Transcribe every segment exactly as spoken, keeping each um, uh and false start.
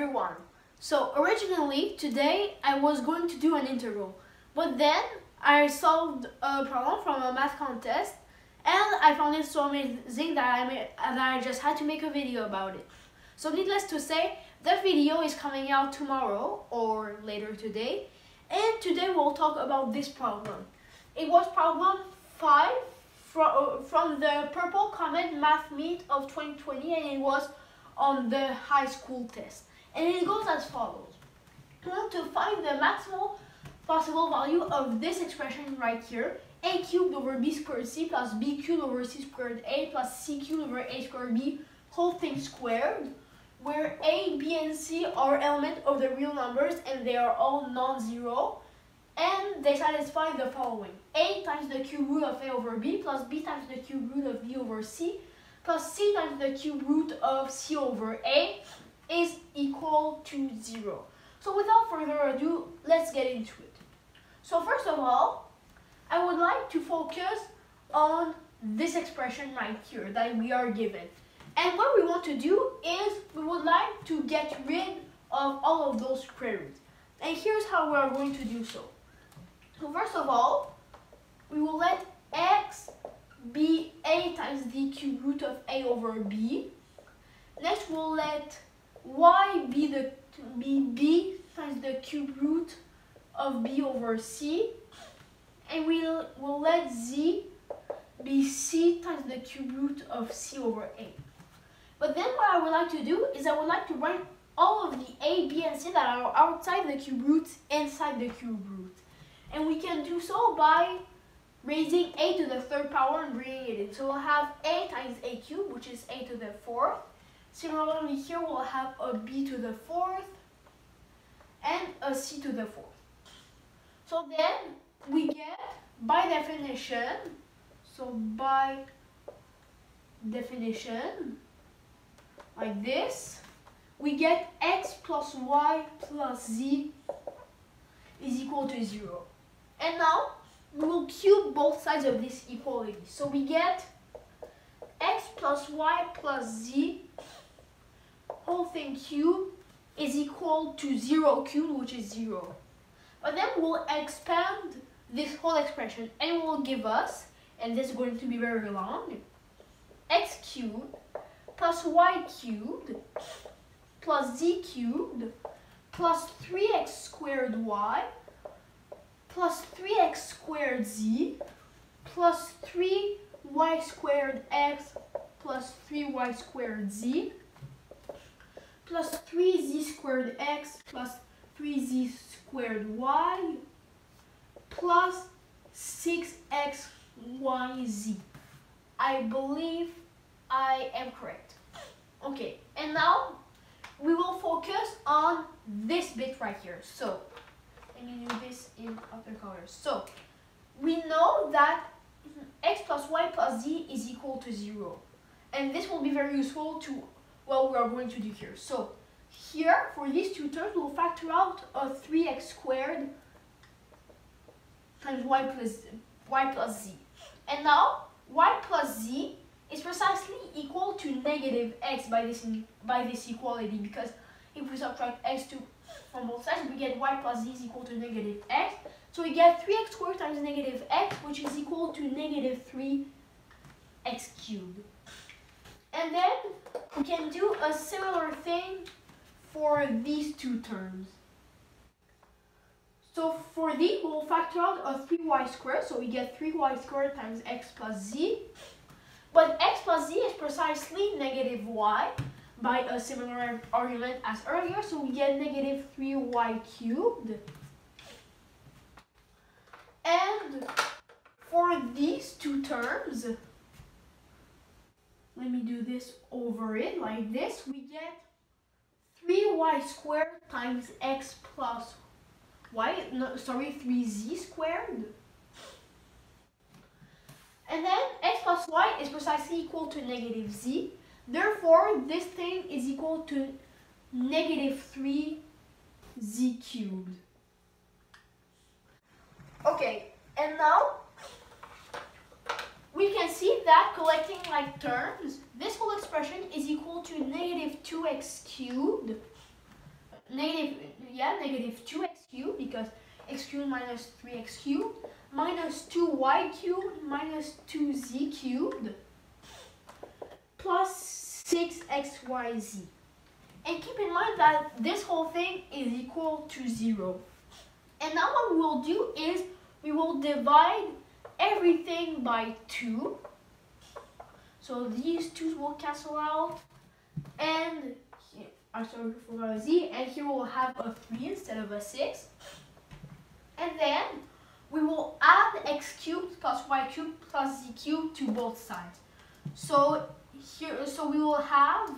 everyone. So originally today I was going to do an integral, but then I solved a problem from a math contest and I found it so amazing that I, made, that I just had to make a video about it. So needless to say, that video is coming out tomorrow or later today, and today we'll talk about this problem. It was problem five from, from the Purple Comet math meet of twenty twenty, and it was on the high school test. And it goes as follows. We want to find the maximal possible value of this expression right here, a cubed over b squared c plus b cubed over c squared a plus c cubed over a squared b whole thing squared, where a, b, and c are elements of the real numbers and they are all non-zero, and they satisfy the following: a times the cube root of a over b plus b times the cube root of b over c plus c times the cube root of c over a is equal to zero. So without further ado, let's get into it. So first of all, I would like to focus on this expression right here that we are given. And what we want to do is we would like to get rid of all of those square roots. And here's how we are going to do so. So first of all, we will let x be a times the cube root of a over b. Next, we'll let y be the be b times the cube root of b over c, and we'll, we'll let z be c times the cube root of c over a. But then what I would like to do is I would like to write all of the a, b, and c that are outside the cube roots inside the cube root, and we can do so by raising a to the third power and bringing it in. So we'll have a times a cubed, which is a to the fourth. Similarly here we'll have a b to the fourth and a c to the fourth. So then we get, by definition, so by definition, like this, we get x plus y plus z is equal to zero. And now we will cube both sides of this equality. So we get x plus y plus z whole thing cubed is equal to zero cubed, which is zero. But then we'll expand this whole expression and it will give us, and this is going to be very long, x cubed plus y cubed plus z cubed plus three x squared y plus three x squared z plus three y squared x plus three y squared z plus three z squared x plus three z squared y plus six x y z. I believe I am correct. Okay, and now we will focus on this bit right here. So let me do this in other colors. So we know that x plus y plus z is equal to zero, and this will be very useful to what we are going to do here. So here, for these two terms, we'll factor out a three x squared times y plus, y plus z. And now, y plus z is precisely equal to negative x by this, by this equality, because if we subtract x to, from both sides, we get y plus z is equal to negative x. So we get three x squared times negative x, which is equal to negative three x cubed. And then we can do a similar thing for these two terms. So for these, we'll factor out a three y squared, so we get three y squared times x plus z. But x plus z is precisely negative y by a similar argument as earlier, so we get negative three y cubed. And for these two terms, let me do this over it like this, we get three y squared times x plus y, no, sorry, three z squared. And then x plus y is precisely equal to negative z. Therefore, this thing is equal to negative three z cubed. Okay, and now we can see that collecting like terms, this whole expression is equal to negative two x cubed negative, yeah, negative two x cubed, because x cubed minus three x cubed, minus two y cubed, minus two z cubed, plus six x y z. And keep in mind that this whole thing is equal to zero. And now what we will do is we will divide everything by two. So these two will cancel out. And here, I'm sorry for a z, and here we'll have a three instead of a six. And then we will add x cubed plus y cubed plus z cubed to both sides. So here, so we will have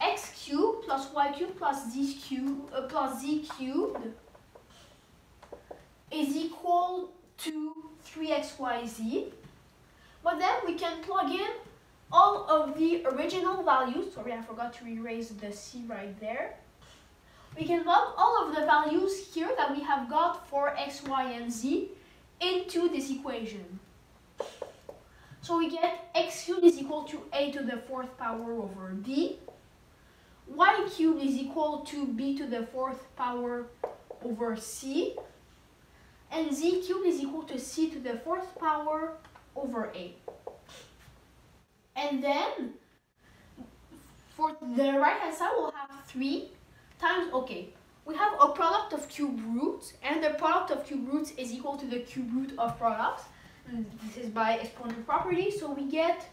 x cubed plus y cubed plus z cubed uh, plus z cubed is equal to three x y z. But then we can plug in all of the original values. Sorry, I forgot to erase the c right there. We can plug all of the values here that we have got for x, y, and z into this equation. So we get x cubed is equal to a to the fourth power over b. y cubed is equal to b to the fourth power over c. And z cubed is equal to c to the fourth power over a. And then, for the right hand side, we'll have three times, okay, we have a product of cube roots, and the product of cube roots is equal to the cube root of products. And this is by exponent property, so we get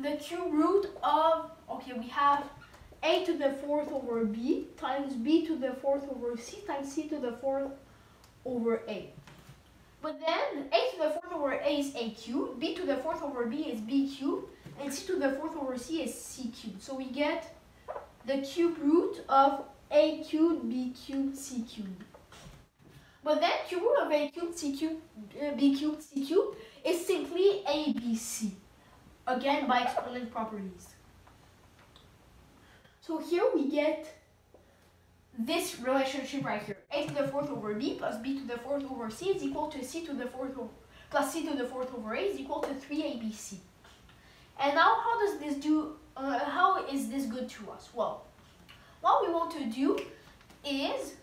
the cube root of, okay, we have a to the fourth over b times b to the fourth over c times c to the fourth over a. But then a to the fourth over a is a cubed, b to the fourth over b is b cubed, and c to the fourth over c is c cubed. So we get the cube root of a cubed, b cubed, c cubed. But then cube root of a cubed, c cubed, uh, b cubed, c cubed is simply a, b, c. Again by exponent properties. So here we get this relationship right here. A to the fourth over b plus b to the fourth over c is equal to c to the fourth over, plus c to the fourth over a is equal to three a b c. And now how does this do, uh, how is this good to us? Well, what we want to do is,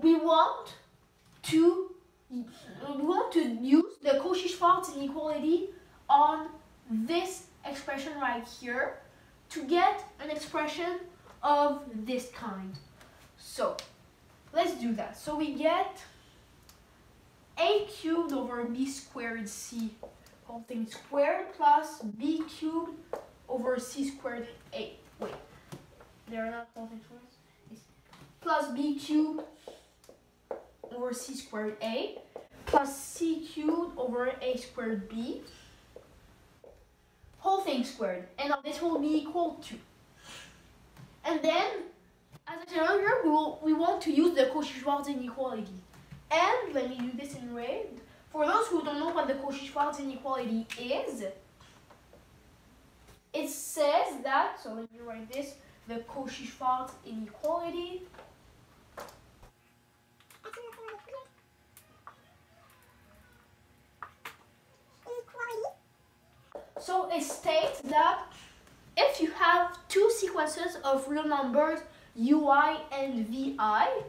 we want to, we want to use the Cauchy-Schwarz inequality on this expression right here to get an expression of this kind. So let's do that. So we get a cubed over b squared c whole thing squared plus b cubed over c squared a. Wait, they're not whole things squared. It's plus b cubed over c squared a plus c cubed over a squared b whole thing squared, and this will be equal to. And then, as I said earlier, we, will, we want to use the Cauchy-Schwarz inequality. And let me do this in red. For those who don't know what the Cauchy-Schwarz inequality is, it says that, so let me write this, the Cauchy-Schwarz inequality So it states that if you have two sequences of real numbers u i and v i,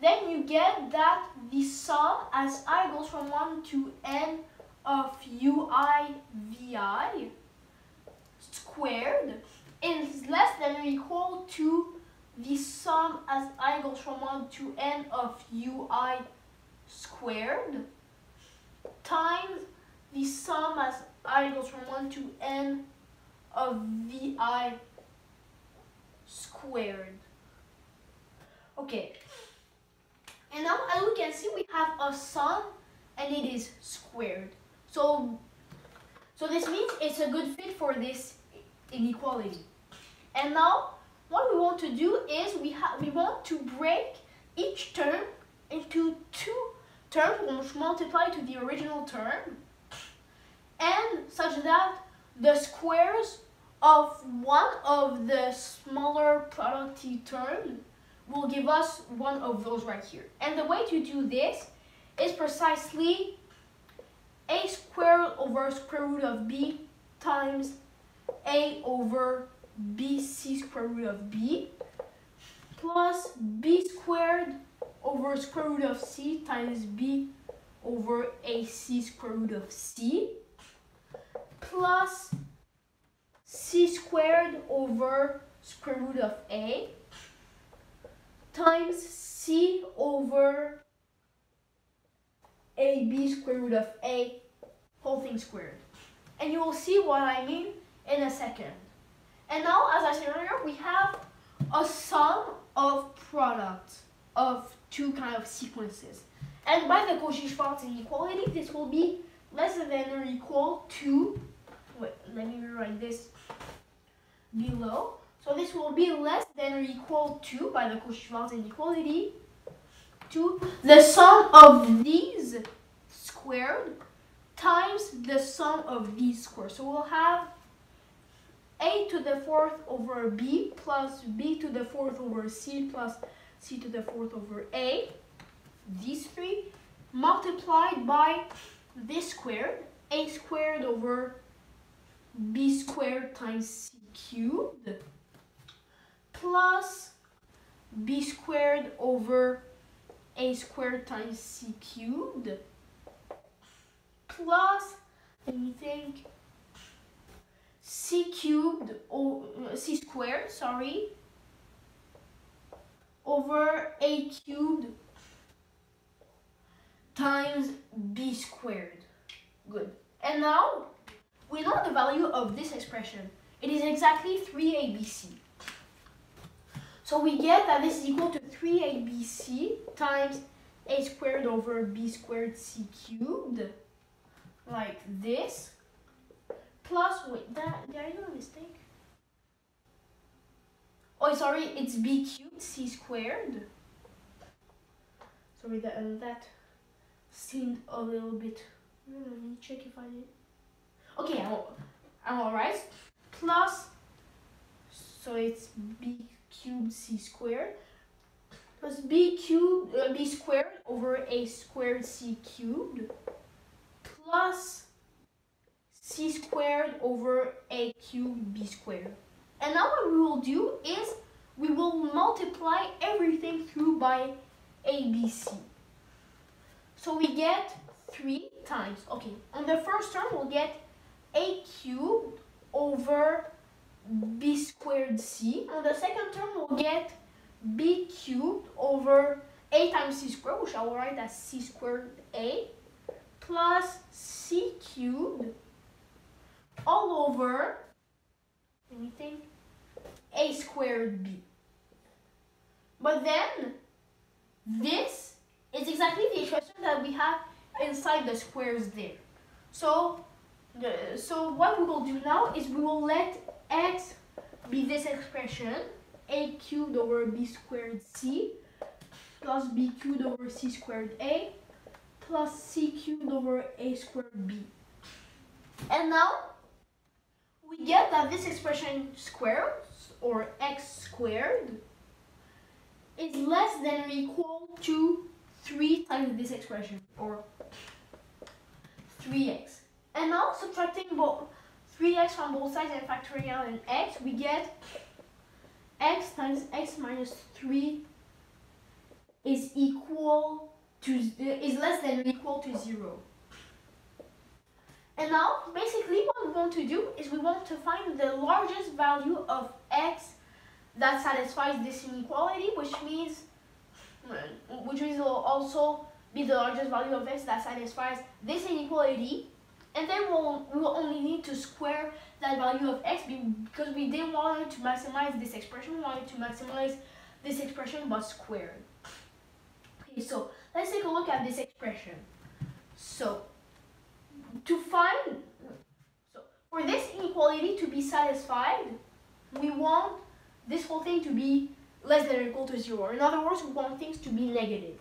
then you get that the sum as I goes from one to n of u i, v i squared is less than or equal to the sum as I goes from one to n of u i squared times the sum as I goes from one to n of v i squared. Okay, and now as we can see, we have a sum and it is squared. So, so this means it's a good fit for this inequality. And now what we want to do is we have we want to break each term into two terms which multiply to the original term, and such that the squares of one of the smaller product term will give us one of those right here. And the way to do this is precisely a squared over square root of b times a over b c squared. square root of b plus b squared over square root of c times b over ac square root of c plus c squared over square root of a times c over ab square root of a whole thing squared. And you will see what I mean in a second. And now, as I said earlier, we have a sum of products of two kind of sequences. And by the Cauchy-Schwarz inequality, this will be less than or equal to, wait, let me rewrite this below. So this will be less than or equal to, by the Cauchy-Schwarz inequality, to the sum of these squared times the sum of these squared. So we'll have a to the fourth over b plus b to the fourth over c plus c to the fourth over a, these three, multiplied by this squared, a squared over b squared times c cubed, plus b squared over a squared times c cubed, plus, let me think, c cubed, or uh, c squared, sorry, over a cubed times b squared. Good. And now, we know the value of this expression. It is exactly three A B C. So we get that this is equal to three A B C times a squared over b squared c cubed, like this, plus, wait, that, did I do a mistake? Oh, sorry, it's b cubed c squared. Sorry, that, uh, that seemed a little bit, let me check if I did. Okay, I'm, I'm all right. Plus, so it's b cubed c squared, plus b cubed, uh, b squared over a squared c cubed, plus c squared over a cubed b squared. And now what we will do is we will multiply everything through by A B C. So we get three times, okay, on the first term we'll get a cubed over b squared c. On the second term we'll get b cubed over a times c squared, which I will write as c squared a, plus c cubed all over, let me think, a squared b. But then, this is exactly the expression that we have inside the squares there. So, the, so what we will do now is we will let x be this expression, a cubed over b squared c, plus b cubed over c squared a, plus c cubed over a squared b. And now we get that this expression squared, or x squared, is less than or equal to three times this expression, or three x. And now subtracting both three x from both sides and factoring out an x, we get x times x minus three is equal To, is less than or equal to zero. And now, basically, what we want to do is we want to find the largest value of x that satisfies this inequality, which means, which means it will also be the largest value of x that satisfies this inequality. And then we'll, we will only need to square that value of x, because we didn't want to maximize this expression, we wanted to maximize this expression but squared. Okay, so let's take a look at this expression. So, to find, so for this inequality to be satisfied, we want this whole thing to be less than or equal to zero. In other words, we want things to be negative.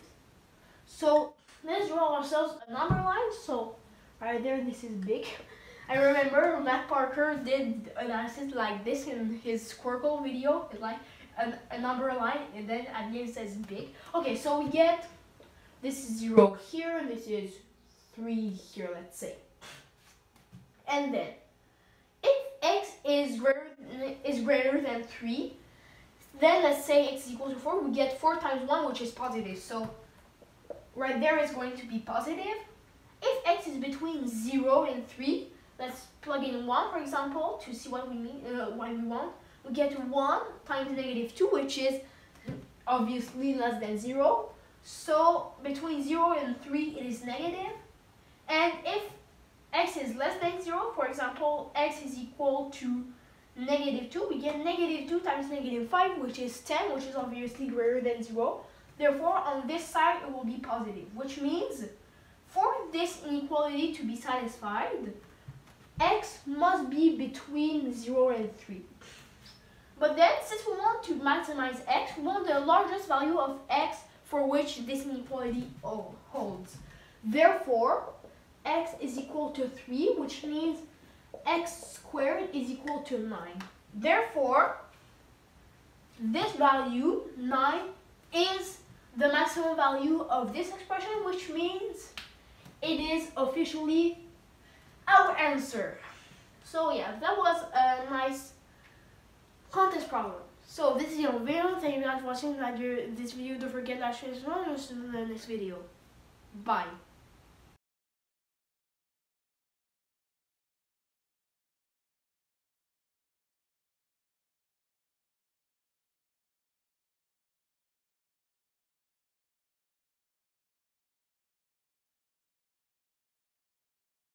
So, let's draw ourselves a number line. So, right there, this is big. I remember Matt Parker did analysis like this in his Squircle video. It's like a, a number line, and then at the end it says big. Okay, so we get, this is zero here, this is three here, let's say. And then, if x is greater, is greater than three, Then let's say x is equal to four, we get four times one, which is positive. So right there is going to be positive. If x is between zero and three, let's plug in one, for example, to see what we mean, uh, what we want. We get one times negative two, which is obviously less than zero. So between zero and three, it is negative. And if x is less than zero, for example, x is equal to negative two, we get negative two times negative five, which is ten, which is obviously greater than zero. Therefore, on this side, it will be positive, which means for this inequality to be satisfied, x must be between zero and three. But then, since we want to maximize x, we want the largest value of x for which this inequality holds. Therefore, x is equal to three, which means x squared is equal to nine. Therefore, this value, nine, is the maximum value of this expression, which means it is officially our answer. So yeah, that was a nice contest problem. So this is your video. Thank you guys for watching. If you like this video, don't forget to like, share, and subscribe. And we'll see you in the next video. Bye.